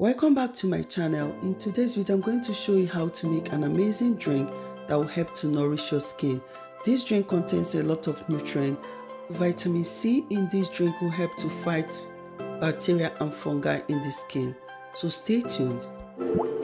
Welcome back to my channel. In today's video, I'm going to show you how to make an amazing drink that will help to nourish your skin. This drink contains a lot of nutrients. Vitamin C in this drink will help to fight bacteria and fungi in the skin. So stay tuned.